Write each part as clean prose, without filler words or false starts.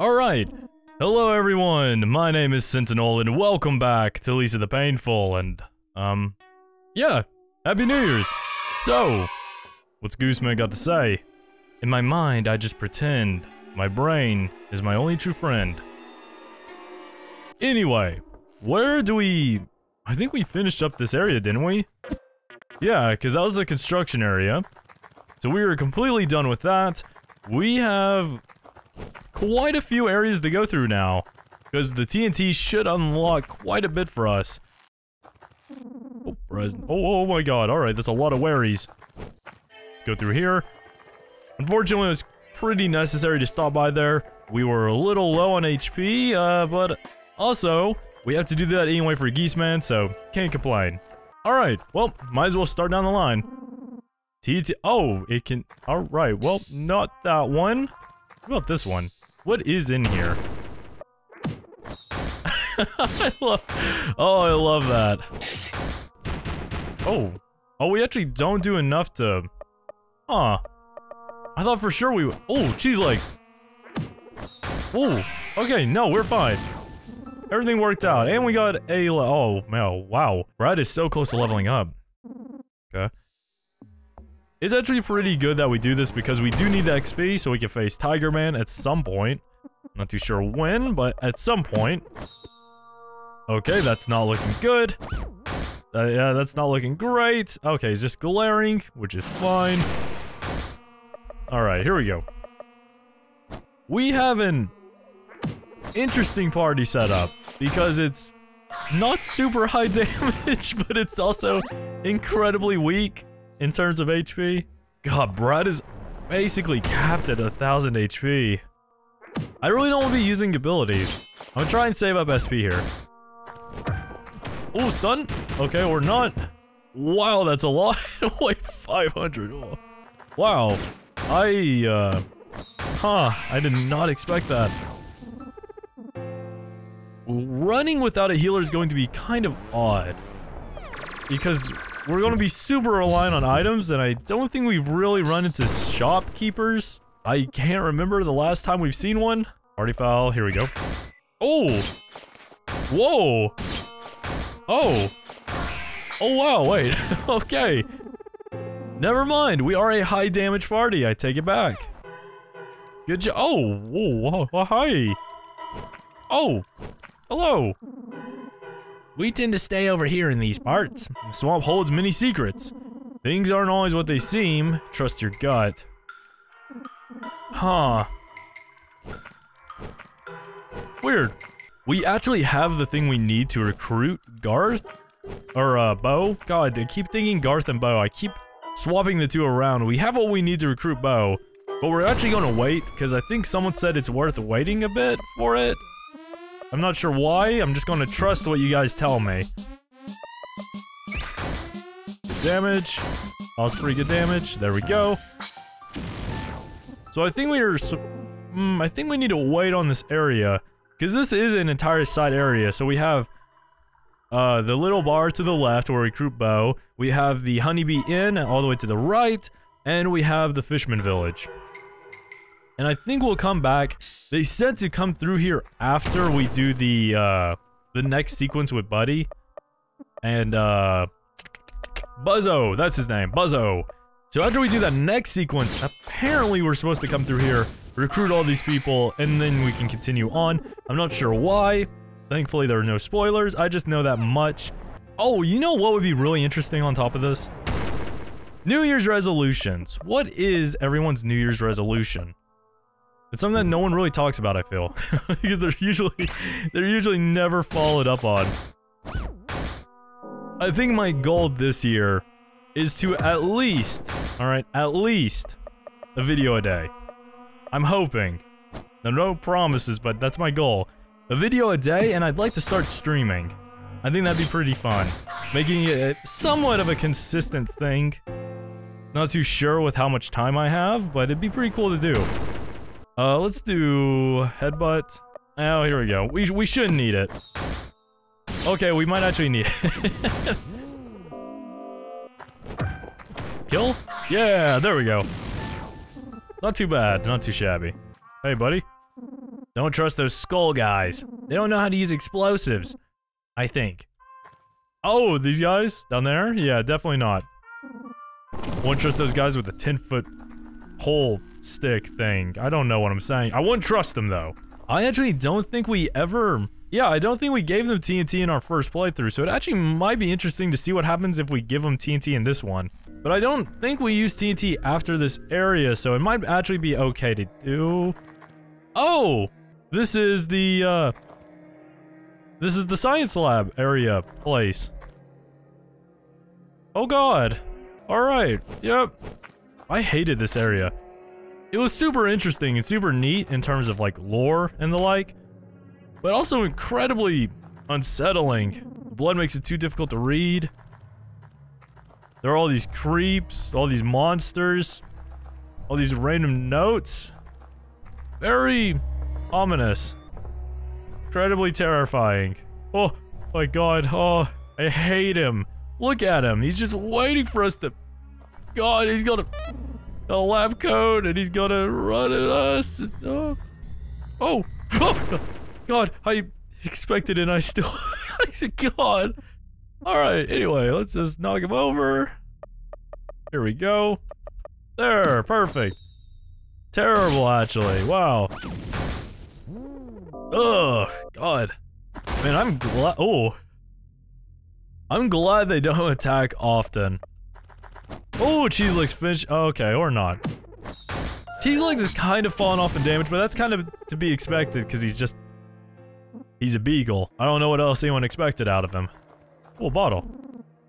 Alright, hello everyone, my name is Sintinel and welcome back to Lisa the Painful and, yeah, Happy New Year's! So, what's Gooseman got to say? In my mind, I just pretend. My brain is my only true friend. Anyway, where do we... I think we finished up this area, didn't we? Yeah, because that was the construction area. So we were completely done with that. We have... quite a few areas to go through now, because the TNT should unlock quite a bit for us. Oh, oh my god, alright, that's a lot of wherries. Let's go through here. Unfortunately, it was pretty necessary to stop by there. We were a little low on HP, but also, we have to do that anyway for Gooseman, so can't complain. Alright, well, might as well start down the line. TNT, oh, it can, alright, well, not that one. What about this one? What is in here? Oh, I love that. Oh. Oh, we actually don't do enough to... Huh. I thought for sure we would... Oh, cheese legs. Oh. Okay, no, we're fine. Everything worked out. And we got a... Oh, man, wow. Brad is so close to leveling up. Okay. It's actually pretty good that we do this because we do need XP so we can face Tiger Man at some point. Not too sure when, but at some point. Okay, that's not looking good. Yeah, that's not looking great. Okay, he's just glaring, which is fine. Alright, here we go. We have an interesting party set up because it's not super high damage, but it's also incredibly weak. In terms of HP, God, Brad is basically capped at 1,000 HP. I really don't want to be using abilities. I'm gonna try and save up SP here. Oh, stun? Okay, or not. Wow, that's a lot. Like 500. Oh. Wow. I did not expect that. Running without a healer is going to be kind of odd. Because... we're going to be super reliant on items, and I don't think we've really run into shopkeepers. I can't remember the last time we've seen one. Party foul, here we go. Oh! Whoa! Oh! Oh wow, wait, okay. Never mind, we are a high damage party, I take it back. Good job, oh, whoa, whoa, hi! Oh, hello! We tend to stay over here in these parts. The swamp holds many secrets. Things aren't always what they seem. Trust your gut. Huh. Weird. We actually have the thing we need to recruit Garth? Or, Bo? God, I keep thinking Garth and Bo. I keep swapping the two around. We have what we need to recruit Bo. But we're actually gonna wait, because I think someone said it's worth waiting a bit for it. I'm not sure why, I'm just gonna trust what you guys tell me. Good damage. That was pretty good damage. There we go. So I think we are... I think we need to wait on this area. Because this is an entire side area. So we have... the little bar to the left where we recruit Bo. We have the Honeybee Inn all the way to the right. And we have the Fishman Village. And I think we'll come back. They said to come through here after we do the next sequence with Buddy. And, Buzzo, that's his name, Buzzo. So after we do that next sequence, apparently we're supposed to come through here, recruit all these people, and then we can continue on. I'm not sure why. Thankfully, there are no spoilers. I just know that much. Oh, you know what would be really interesting on top of this? New Year's resolutions. What is everyone's New Year's resolution? It's something that no one really talks about, I feel. Because they're usually never followed up on. I think my goal this year is to at least, alright, at least a video a day. I'm hoping. Now, no promises, but that's my goal. A video a day, and I'd like to start streaming. I think that'd be pretty fun. Making it somewhat of a consistent thing. Not too sure with how much time I have, but it'd be pretty cool to do. Let's do headbutt. Oh, here we go. We shouldn't need it. Okay, we might actually need it. Kill? Yeah, there we go. Not too bad, not too shabby. Hey, buddy. Don't trust those skull guys. They don't know how to use explosives, I think. Oh, these guys down there? Yeah, definitely not. Wouldn't trust those guys with a 10-foot whole stick thing. I don't know what I'm saying. I wouldn't trust them, though. I actually don't think we ever... Yeah, I don't think we gave them TNT in our first playthrough, so it actually might be interesting to see what happens if we give them TNT in this one. But I don't think we use TNT after this area, so it might actually be okay to do... Oh! This is the science lab area place. Oh god. Alright, yep. I hated this area. It was super interesting and super neat in terms of like lore and the like, but also incredibly unsettling. The blood makes it too difficult to read. There are all these creeps, all these monsters, all these random notes. Very ominous. Incredibly terrifying. Oh my god, oh, I hate him. Look at him, he's just waiting for us to... God, he's got a lab coat and he's gonna run at us. Oh, oh, oh. God, I expected it and I still... God. Alright, anyway, let's just knock him over. Here we go. There, perfect. Terrible, actually. Wow. Ugh, God. Man, I'm glad... Oh. I'm glad they don't attack often. Oh, Cheeselicks finished... Okay, or not. Cheeselicks is kind of falling off in damage, but that's kind of to be expected because he's just... He's a beagle. I don't know what else anyone expected out of him. Oh, bottle.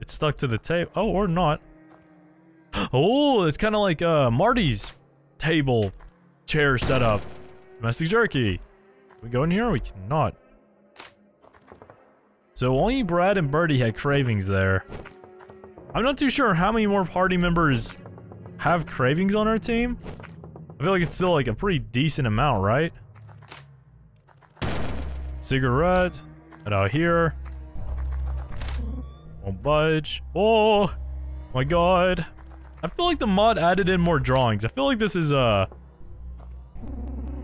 It's stuck to the table. Oh, or not. Oh, it's kind of like Marty's table chair setup. Domestic jerky. Can we go in here? We cannot. So only Brad and Birdie had cravings there. I'm not too sure how many more party members have cravings on our team. I feel like it's still like a pretty decent amount, right? Cigarette, and out here, won't budge. Oh my god! I feel like the mod added in more drawings. I feel like this is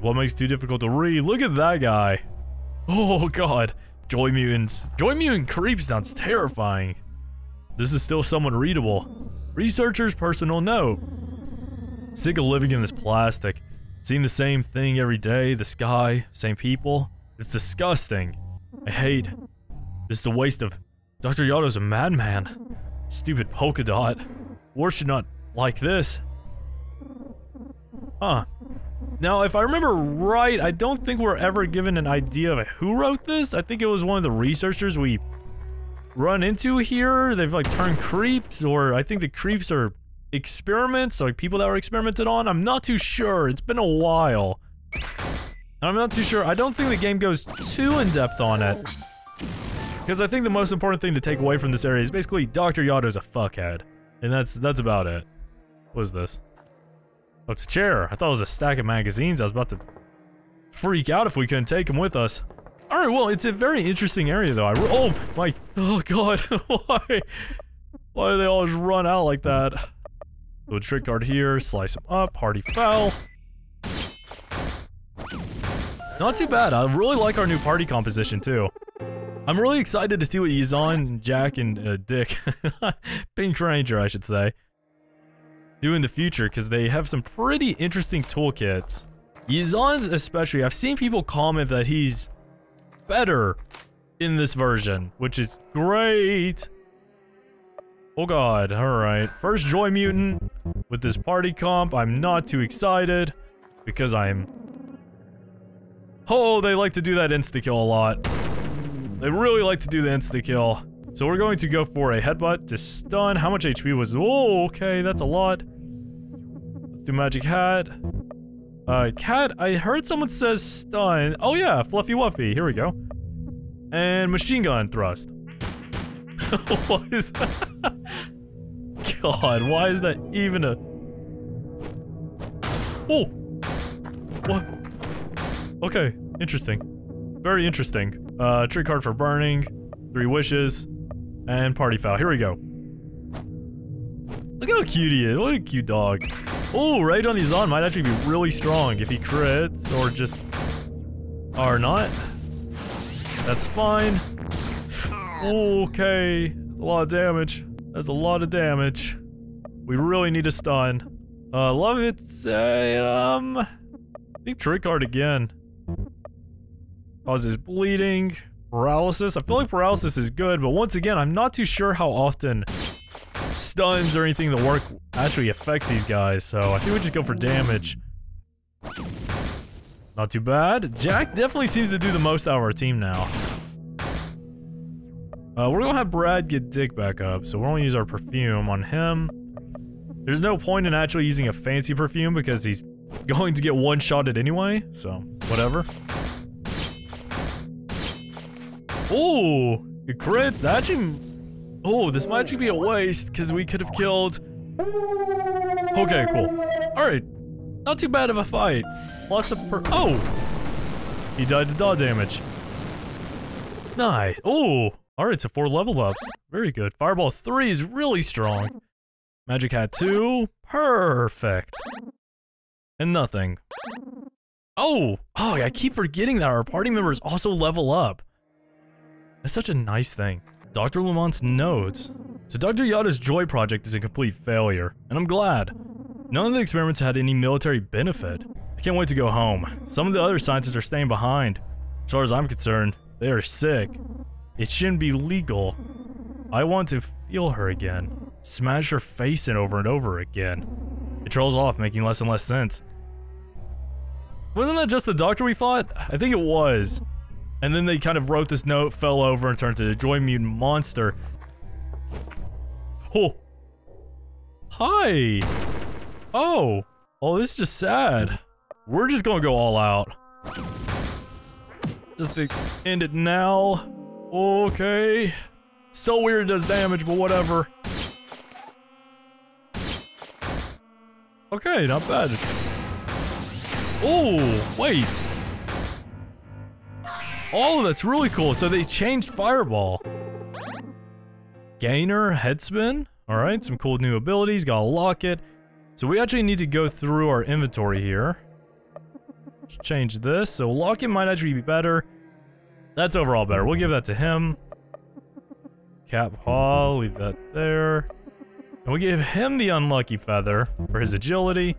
what makes it too difficult to read. Look at that guy. Oh god, Joy mutants. Joy mutant creep sounds terrifying. This is still somewhat readable. Researcher's personal note. Sick of living in this plastic, seeing the same thing every day. The sky, same people. It's disgusting. I hate. This is a waste of... Dr. Yado's a madman. Stupid polka dot. War should not like this. Huh. Now, if I remember right, I don't think we're ever given an idea of who wrote this. I think it was one of the researchers we run into here. They've like turned creeps, or I think the creeps are experiments, like people that were experimented on. I'm not too sure. It's been a while. I'm not too sure. I don't think the game goes too in-depth on it, because I think the most important thing to take away from this area is basically Dr. Yado's a fuckhead. And that's about it. What is this? Oh, it's a chair. I thought it was a stack of magazines. I was about to freak out if we couldn't take them with us. Alright, well, it's a very interesting area, though. Oh, my... Oh, God. Why do they always run out like that? Little trick card here. Slice them up. Party foul. Not too bad. I really like our new party composition, too. I'm really excited to see what Yuzhan, Jack, and Dick... Pink Ranger, I should say. Do in the future, because they have some pretty interesting toolkits. Yuzhan especially. I've seen people comment that he's better in this version, which is great. Oh god, alright. First Joy Mutant with this party comp. I'm not too excited, because I'm... Oh, they like to do that insta-kill a lot. They really like to do the insta-kill. So we're going to go for a headbutt to stun. How much HP was... Oh, okay, that's a lot. Let's do Magic Hat. Cat, I heard someone says stun. Oh yeah, Fluffy Wuffy, here we go. And Machine Gun Thrust. What is that? God, why is that even a... Oh! What? Okay, interesting. Very interesting. Trick card for burning, three wishes, and party foul. Here we go. Look how cute he is. Look at a cute dog. Oh, Rage on Yuzhan might actually be really strong if he crits or just Or not. That's fine. Okay. A lot of damage. That's a lot of damage. We really need a stun. Love it. I think Trick Card again. Causes bleeding. Paralysis. I feel like paralysis is good, but once again, I'm not too sure how often stuns or anything that work actually affect these guys, so I think we just go for damage. Not too bad. Jack definitely seems to do the most out of our team now. We're gonna have Brad get Dick back up, so we're gonna use our perfume on him. There's no point in actually using a fancy perfume because he's going to get one-shotted anyway, so whatever. Ooh, a crit. That actually... Oh, this might actually be a waste because we could have killed... Okay, cool. Alright. Not too bad of a fight. Lost the per... Oh! He died to daw damage. Nice. Ooh. Alright, so 4 level ups. Very good. Fireball 3 is really strong. Magic Hat 2. Perfect. And nothing. Oh! Oh, I keep forgetting that our party members also level up. That's such a nice thing. Dr. Lamont's nodes. So Dr. Yada's Joy project is a complete failure, and I'm glad. None of the experiments had any military benefit. I can't wait to go home. Some of the other scientists are staying behind. As far as I'm concerned, they are sick. It shouldn't be legal. I want to feel her again. Smash her face in over and over again. It trails off, making less and less sense. Wasn't that just the doctor we fought? I think it was. And then they kind of wrote this note, fell over, and turned to the Joy mutant monster. Oh. Hi. Oh. Oh, this is just sad. We're just gonna go all out. Just to end it now. Okay. So weird it does damage, but whatever. Okay, not bad. Oh, wait. Oh, that's really cool. So they changed Fireball. Gainer, Headspin. Alright, some cool new abilities. Gotta lock it. So we actually need to go through our inventory here. Change this. So lock it might actually be better. That's overall better. We'll give that to him. Cap Paw, leave that there. And we'll give him the Unlucky Feather for his agility.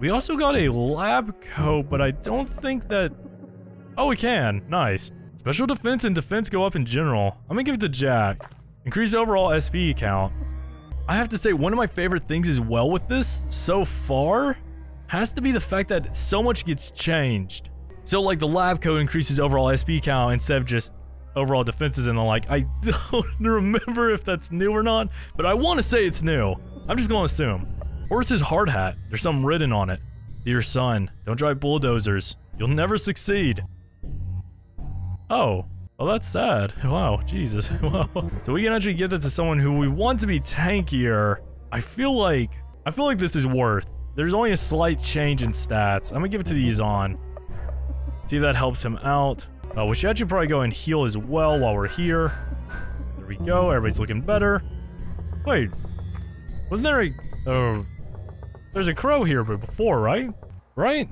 We also got a lab coat, but I don't think that... Oh, we can. Nice. Special defense and defense go up in general. I'm gonna give it to Jack. Increase overall SP count. I have to say, one of my favorite things as well with this, so far, has to be the fact that so much gets changed. So, like, the lab code increases overall SP count instead of just overall defenses and the like. I don't remember if that's new or not, but I want to say it's new. I'm just gonna assume. Or it's his hard hat. There's something written on it. Dear son, don't drive bulldozers. You'll never succeed. Oh. Well, that's sad. Wow. Jesus. Wow. So we can actually give that to someone who we want to be tankier. I feel like this is worth. There's only a slight change in stats. I'm gonna give it to the Yuzhan. See if that helps him out. We should actually probably go and heal as well while we're here. There we go. Everybody's looking better. Wait. Wasn't there a... Oh. There's a crow here before, right? Right?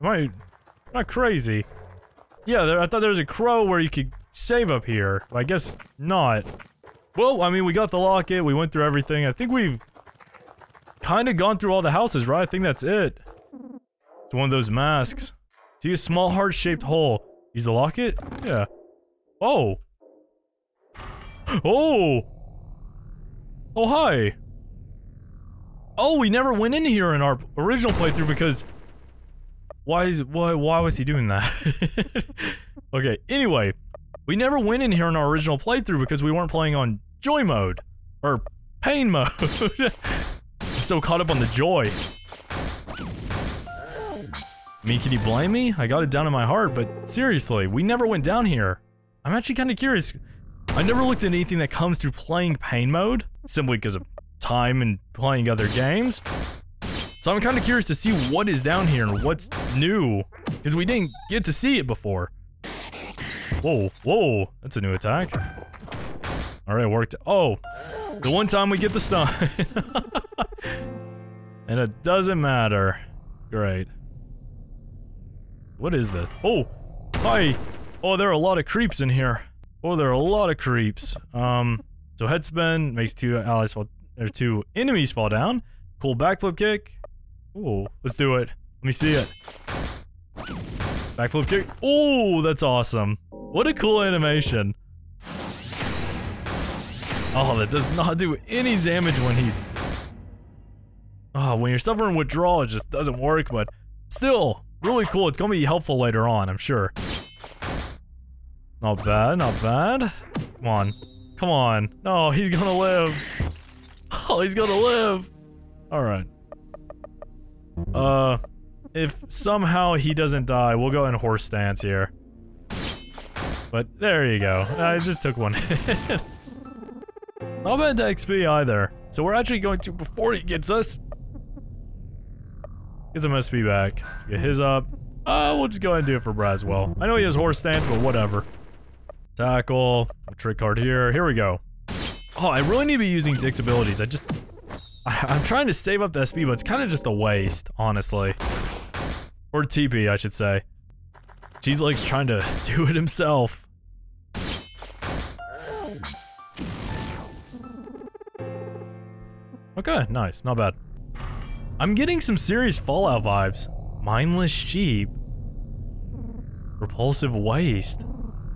Am I... Not crazy. Yeah, I thought there was a crow where you could save up here. I guess not. Well, I mean, we got the locket. We went through everything. I think we've kind of gone through all the houses, right? I think that's it. It's one of those masks. See a small heart-shaped hole. Use the locket? Yeah. Oh. Oh. Oh, hi. Oh, we never went in here in our original playthrough because... Why was he doing that? Okay, anyway, we never went in here in our original playthrough because we weren't playing on Joy mode or Pain mode. I'm so caught up on the Joy. I mean, can you blame me? I got it down in my heart, but seriously, we never went down here. I'm actually kind of curious. I never looked at anything that comes through playing Pain mode simply because of time and playing other games. So I'm kind of curious to see what is down here and what's new, because we didn't get to see it before. Whoa, whoa, that's a new attack. All right, worked. Oh, the one time we get the stun. And it doesn't matter. Great. What is this? Oh! Hi! Oh, there are a lot of creeps in here. Oh, there are a lot of creeps. So head spin makes two allies fall, or two enemies fall down. Cool backflip kick. Oh, let's do it. Let me see it. Backflip kick. Oh, that's awesome. What a cool animation. Oh, that does not do any damage when he's... Oh, when you're suffering withdrawal, it just doesn't work, but still, really cool. It's gonna be helpful later on, I'm sure. Not bad, not bad. Come on. Come on. No, he's gonna live. Oh, he's gonna live. Alright. If somehow he doesn't die, we'll go in horse stance here. But there you go. I just took one hit. Not bad to XP either. So we're actually going to, before he gets us, get some SP back. Let's get his up. We'll just go ahead and do it for Braswell. I know he has horse stance, but whatever. Tackle. Trick card here. Here we go. Oh, I really need to be using Dick's abilities. I'm trying to save up the SP, but it's kind of just a waste, honestly. Or TP, I should say. She's like trying to do it himself. Okay, nice. Not bad. I'm getting some serious Fallout vibes. Mindless sheep. Repulsive waste.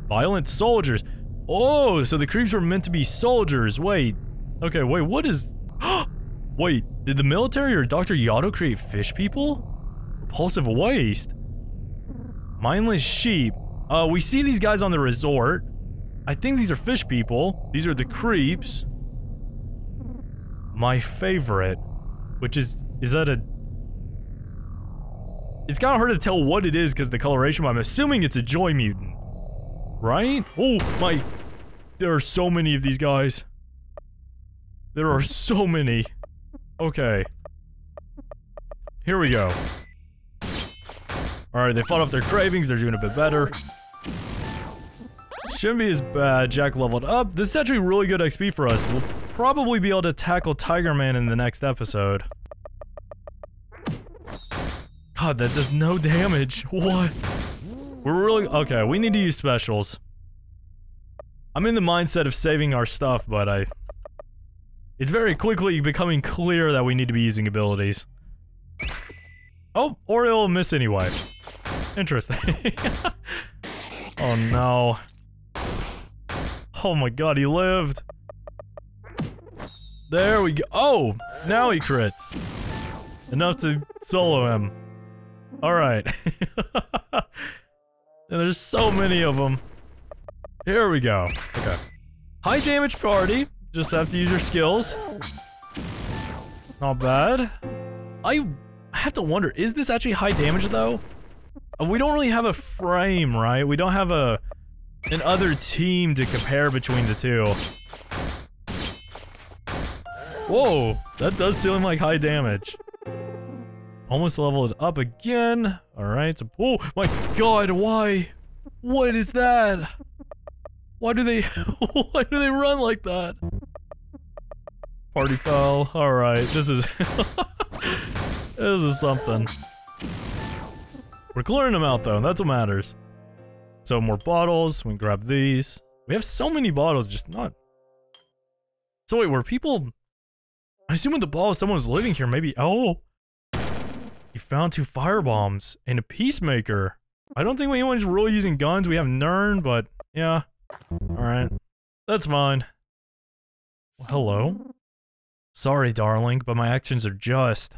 Violent soldiers. Oh, so the creeps were meant to be soldiers. Wait. Okay, wait, what is... Wait, did the military or Dr. Yado create fish people? Repulsive waste. Mindless sheep. We see these guys on the resort. I think these are fish people. These are the creeps. My favorite. Which is that a... It's kind of hard to tell what it is because of the coloration, but I'm assuming it's a Joy mutant. Right? Oh my... There are so many of these guys. There are so many. Okay. Here we go. Alright, they fought off their cravings. They're doing a bit better. Shouldn't be as bad. Jack leveled up. This is actually really good XP for us. We'll probably be able to tackle Tiger Man in the next episode. God, that does no damage. What? We're really... Okay, we need to use specials. I'm in the mindset of saving our stuff, but I... It's very quickly becoming clear that we need to be using abilities. Oh, or it'll miss anyway. Interesting. Oh no. Oh my god, he lived. There we go. Oh, now he crits. Enough to solo him. Alright. There's so many of them. Here we go. Okay. High damage party. Just have to use your skills. Not bad. I have to wonder, is this actually high damage though? We don't really have a frame, right? We don't have an other team to compare between the two. Whoa, that does seem like high damage. Almost leveled up again. Alright, so, oh my god, why? What is that? Why do they run like that? Party foul. Alright, this is... This is something. We're clearing them out though, that's what matters. So more bottles, we can grab these. We have so many bottles, just not... So wait, were people... I assume with the ball, someone was living here, maybe... Oh! You found two firebombs and a peacemaker. I don't think anyone's really using guns. We have Nern, but yeah. Alright. That's fine. Well, hello? Sorry, darling, but my actions are just.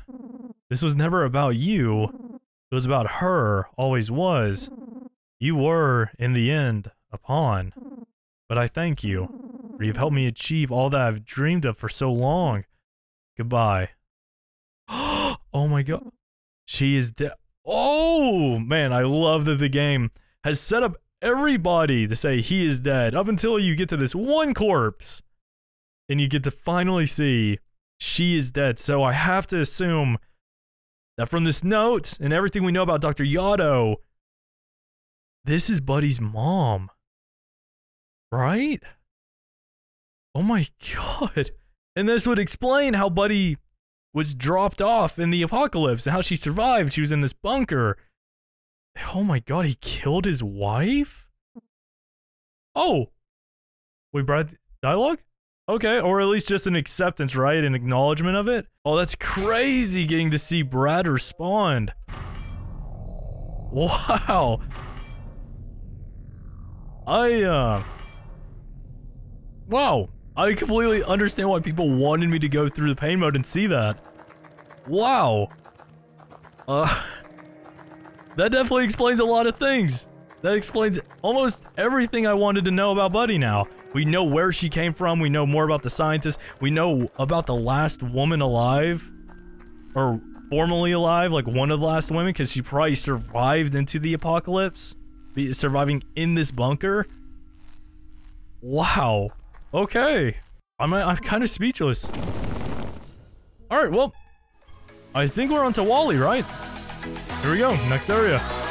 This was never about you. It was about her, always was. You were, in the end, a pawn. But I thank you, for you've helped me achieve all that I've dreamed of for so long. Goodbye. Oh my god. She is dead. Oh! Man, I love that the game has set up everybody to say he is dead up until you get to this one corpse and you get to finally see she is dead. So I have to assume that from this note and everything we know about Dr. Yado, this is Buddy's mom, right? Oh my god. And this would explain how Buddy was dropped off in the apocalypse and how she survived. She was in this bunker. Oh my god, he killed his wife? Oh! We brought dialogue? Okay, or at least just an acceptance, right? An acknowledgement of it? Oh, that's crazy getting to see Brad respond. Wow. Wow. I completely understand why people wanted me to go through the pain mode and see that. Wow. That definitely explains a lot of things. That explains almost everything I wanted to know about Buddy now. We know where she came from. We know more about the scientist. We know about the last woman alive. Or formerly alive, like one of the last women, because she probably survived into the apocalypse. Surviving in this bunker. Wow. Okay. I'm kind of speechless. Alright, well, I think we're on to Wally, right? Here we go. Next area.